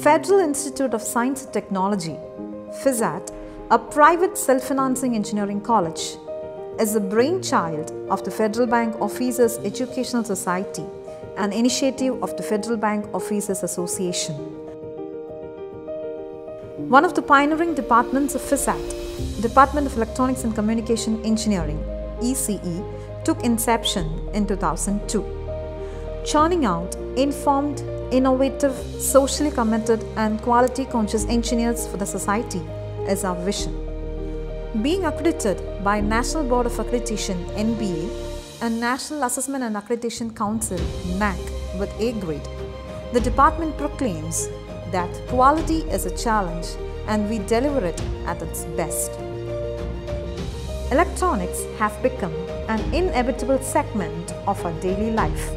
Federal Institute of Science and Technology, FISAT, a private self-financing engineering college, is a brainchild of the Federal Bank Officers Educational Society, an initiative of the Federal Bank Officers Association. One of the pioneering departments of FISAT, Department of Electronics and Communication Engineering, ECE, took inception in 2002, churning out informed, innovative, socially committed and quality-conscious engineers for the society is our vision. Being accredited by National Board of Accreditation, (NBA) and National Assessment and Accreditation Council, NAC, with A grade, the department proclaims that quality is a challenge and we deliver it at its best. Electronics have become an inevitable segment of our daily life.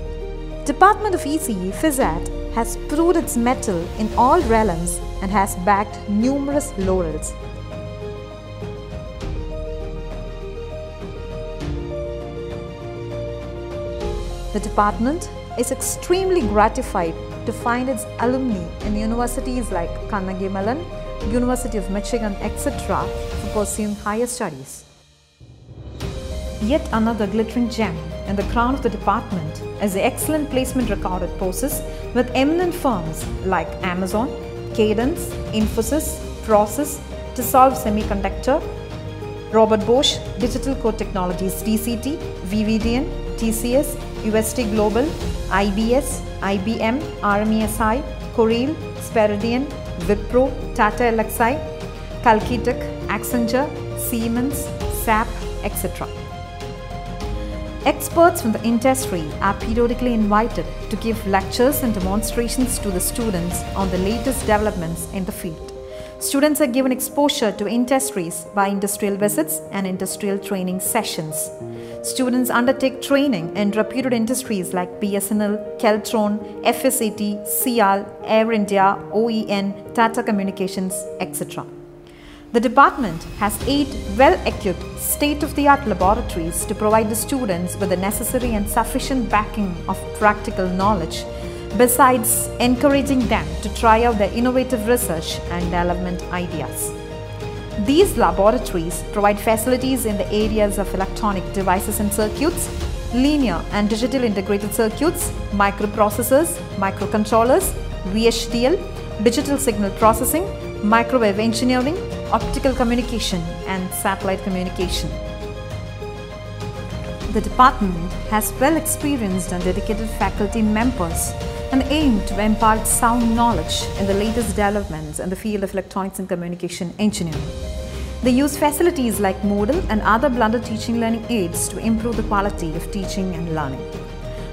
Department of ECE, FISAT, has proved its mettle in all realms and has bagged numerous laurels. The department is extremely gratified to find its alumni in universities like Carnegie Mellon, University of Michigan, etc. for pursuing higher studies. Yet another glittering gem in the crown of the department is the excellent placement record it possesses with eminent firms like Amazon, Cadence, Infosys, Process, Tesolve Semiconductor, Robert Bosch, Digital Core Technologies, DCT, VVDN, TCS, UST Global, IBS, IBM, RMSI, Corel, Speridian, Wipro, Tata Elxsi, Kalpathak, Accenture, Siemens, SAP, etc. Experts from the industry are periodically invited to give lectures and demonstrations to the students on the latest developments in the field. Students are given exposure to industries by industrial visits and industrial training sessions. Students undertake training in reputed industries like BSNL, Keltron, FISAT, CIAL, Air India, OEN, Tata Communications, etc. The department has 8 well-equipped, state-of-the-art laboratories to provide the students with the necessary and sufficient backing of practical knowledge, besides encouraging them to try out their innovative research and development ideas. These laboratories provide facilities in the areas of electronic devices and circuits, linear and digital integrated circuits, microprocessors, microcontrollers, VHDL, digital signal processing, microwave engineering, optical communication and satellite communication. The department has well-experienced and dedicated faculty members and aims to impart sound knowledge in the latest developments in the field of electronics and communication engineering. They use facilities like Moodle and other blended teaching learning aids to improve the quality of teaching and learning.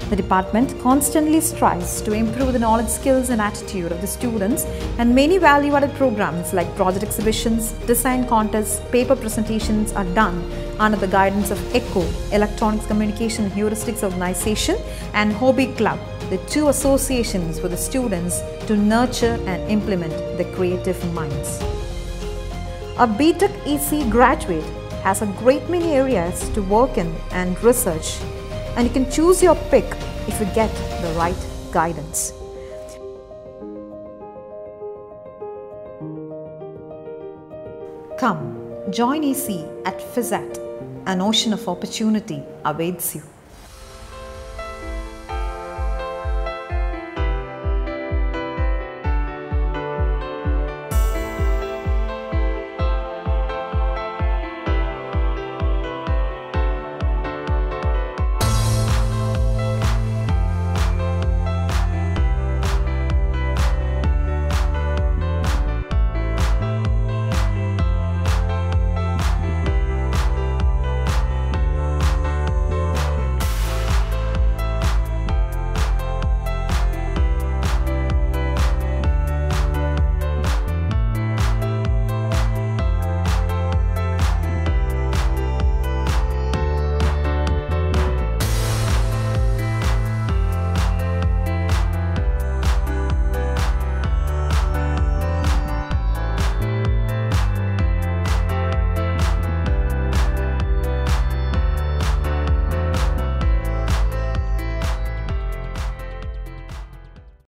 The department constantly strives to improve the knowledge, skills and attitude of the students, and many value-added programs like project exhibitions, design contests, paper presentations are done under the guidance of ECHO, Electronics Communication Heuristics Organization, and Hobby Club, the two associations for the students to nurture and implement their creative minds. A BTech EC graduate has a great many areas to work in and research, and you can choose your pick if you get the right guidance. Come, join EC at FISAT. An ocean of opportunity awaits you.